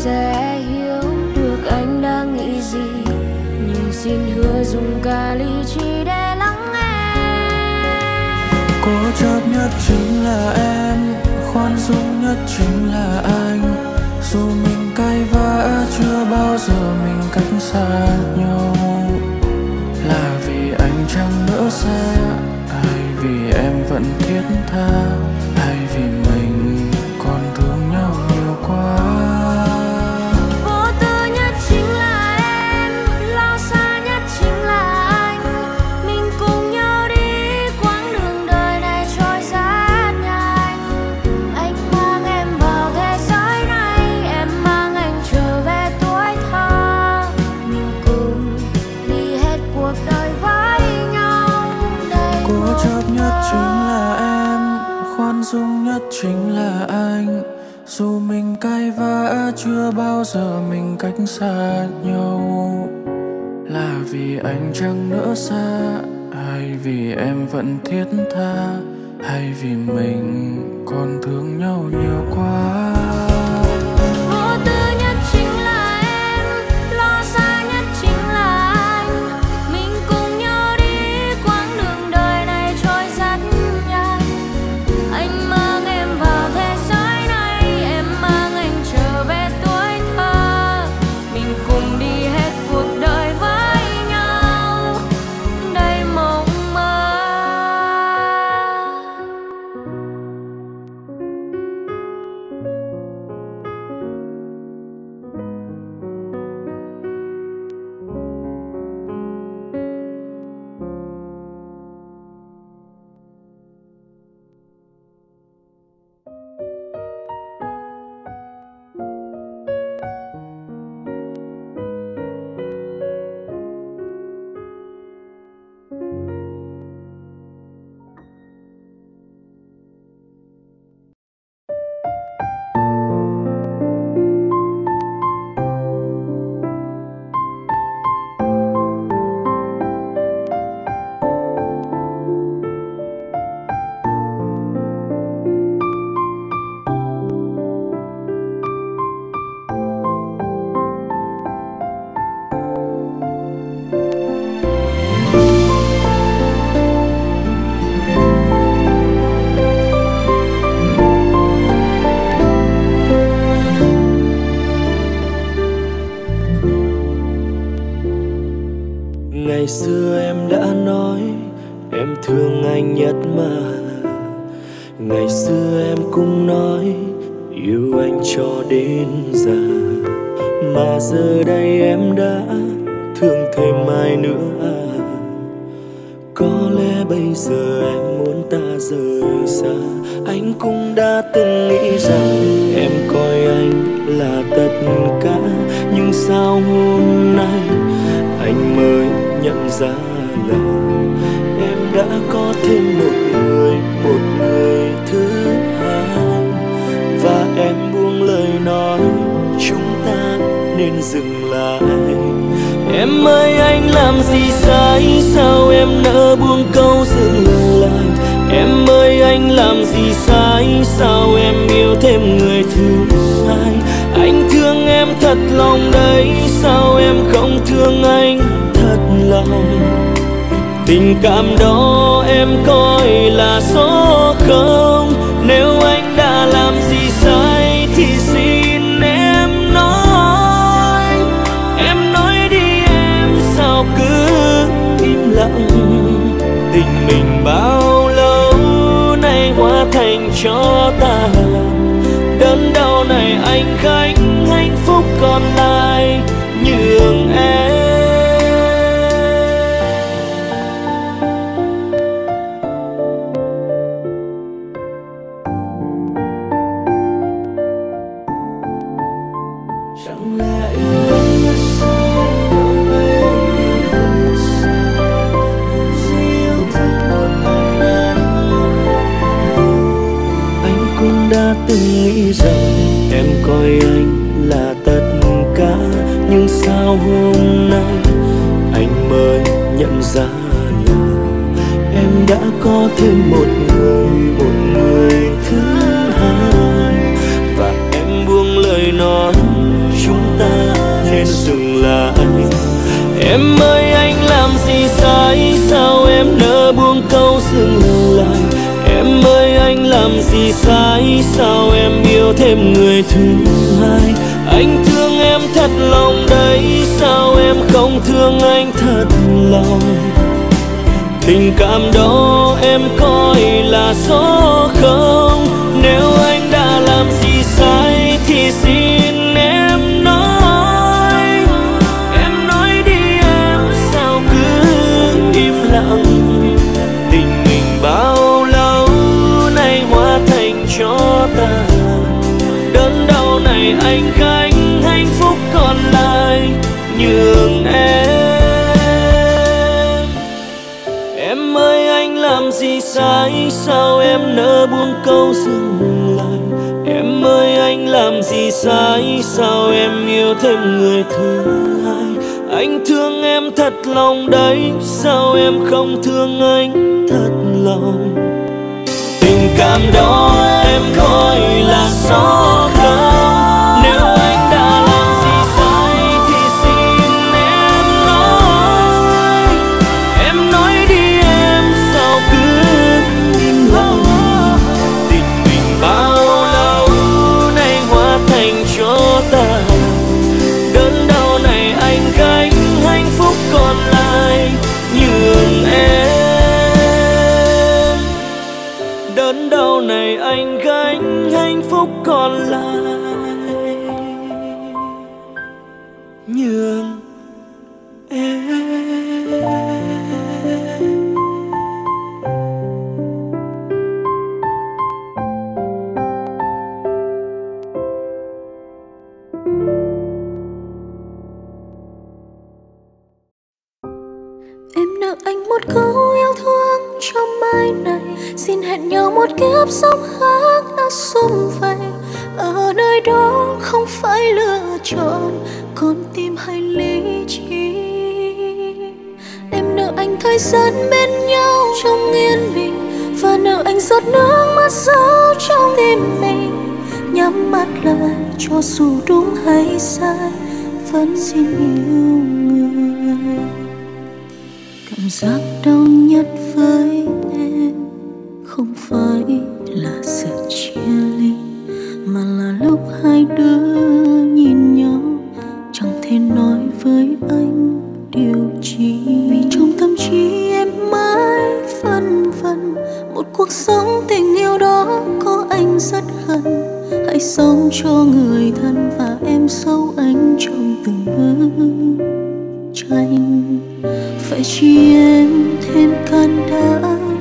Sẽ hiểu được anh đang nghĩ gì, nhưng xin hứa dùng cả lý trí để lắng nghe. Cố chấp nhất chính là em, khoan dung nhất chính là anh. Dù mình cãi vã chưa bao giờ mình cách xa nhau, là vì anh chẳng nỡ xa, hay vì em vẫn thiết tha, hay vì mình còn thương nhau nhiều quá. Chính là anh, dù mình cãi vã chưa bao giờ mình cách xa nhau, là vì anh chẳng nỡ xa, hay vì em vẫn thiết tha, hay vì mình còn thương nhau nhiều quá. Dừng lại si sai sao em nỡ buông câu dừng lại. Em ơi anh làm gì sai, sao em yêu thêm người thứ hai. Anh thương em thật lòng đấy, sao em không thương anh thật lòng. Tình cảm đó em coi là số không, nếu anh đã làm gì sai thì xin em nói. Em nói đi em sao cứ im lặng, tình mình bao lâu nay hóa thành cho ta. Đớn đau này anh khánh, hạnh phúc còn lại nhường em. Hôm nay anh mới nhận ra là em đã có thêm một người, một người thứ hai. Và em buông lời nói chúng ta nên dừng lại. Em ơi anh làm gì sai, sao em nỡ buông câu dừng lại. Em ơi anh làm gì sai, sao em yêu thêm người thứ hai. Anh thương em thật lòng đấy, sao em không thương anh thật lòng. Tình cảm đó em coi là số không, nếu anh đã làm gì sai thì xin em nói. Em nói đi em sao cứ im lặng, tình mình bao lâu nay hóa thành cho ta. Đớn đau này anh khai còn lại nhường em. Em ơi anh làm gì sai, sao em nỡ buông câu dừng lại. Em ơi anh làm gì sai, sao em yêu thêm người thứ hai. Anh thương em thật lòng đấy, sao em không thương anh thật lòng. Tình cảm đó em coi là số không, còn lại nhường em. Em nợ anh một câu yêu thương trong mai này, xin hẹn nhau một kiếp sống khác đã sum vầy. Ở nơi đó không phải lựa chọn con tim hay lý trí. Em nợ anh thời gian bên nhau trong yên bình, và nợ anh giọt nước mắt giấu trong tim mình. Nhắm mắt lại cho dù đúng hay sai, vẫn xin yêu người. Cảm giác đau nhất với em không phải là sự chia ly, mà là lúc hai đứa nhìn nhau chẳng thể nói với anh điều chi. Vì trong tâm trí em mãi phân vân, một cuộc sống tình yêu đó có anh rất gần. Hãy sống cho người thân và em giấu anh trong từng bức tranh. Phải chi em thêm can đảm,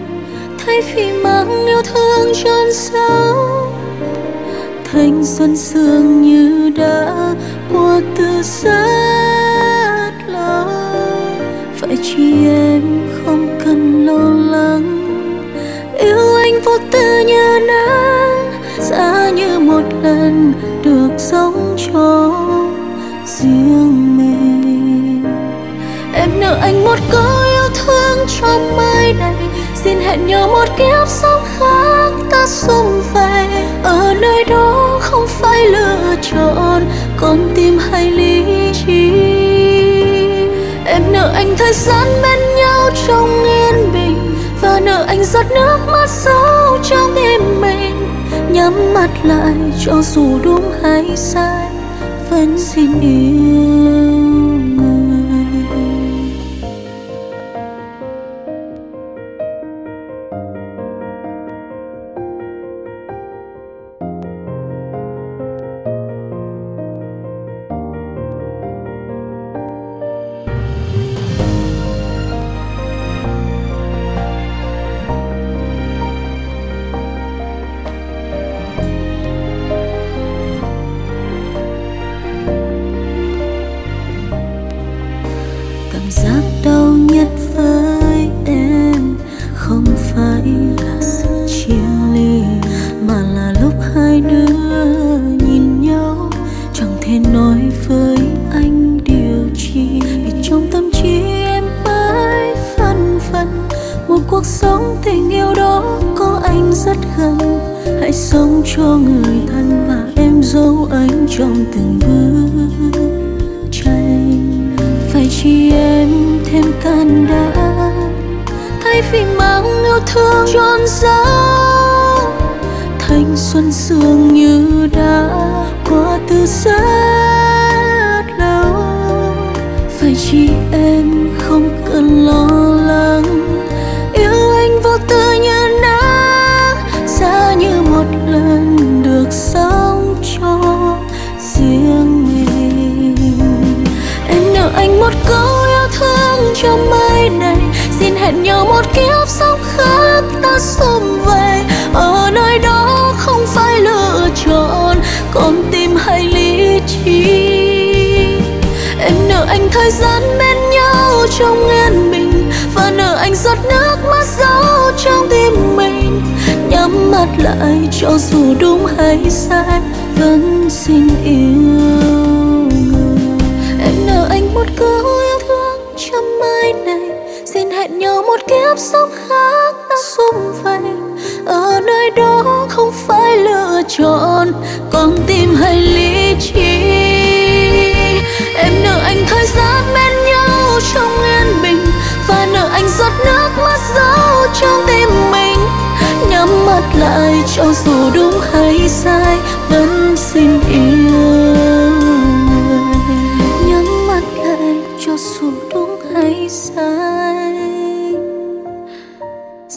thay vì mang yêu thương trôn giấu. Thanh xuân sương như đã qua từ rất lâu, vậy chỉ em không cần lo lắng. Yêu anh vô tư như nắng, giá như một lần được sống cho riêng mình. Em nợ anh dành một câu yêu thương trong mai này, xin hẹn nhau một kiếp sống khác ta xung vầy. Ở nơi đó không phải lựa chọn con tim hay lý trí, em nợ anh thời gian bên nhau trong yên bình, và nợ anh giọt nước mắt sâu trong tim mình. Nhắm mắt lại cho dù đúng hay sai, vẫn xin yêu.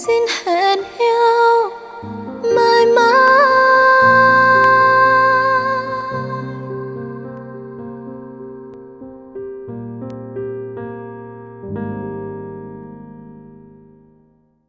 Xin hẹn